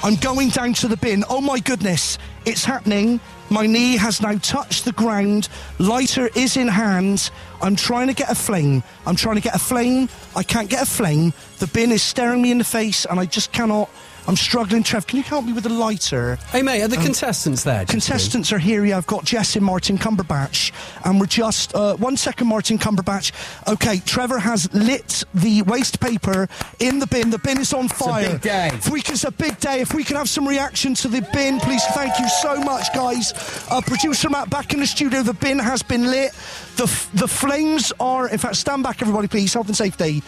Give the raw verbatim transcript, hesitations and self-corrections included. I'm going down to the bin. Oh my goodness, it's happening. My knee has now touched the ground. Lighter is in hand. I'm trying to get a flame. I'm trying to get a flame. I can't get a flame. The bin is staring me in the face and I just cannot. I'm struggling. Trev, can you help me with a lighter? Hey, mate, are the um, contestants there? Contestants are here, yeah. I've got Jess and Martin Cumberbatch. And we're just... Uh, one second, Martin Cumberbatch. Okay, Trevor has lit the waste paper in the bin. The bin is on fire. It's a big day. If we can, it's a big day. If we can have some reaction to the bin, please. Thank you so much, guys. Uh, Producer Matt, back in the studio. The bin has been lit. The, f the flames are... In fact, stand back, everybody, please. Health and safety.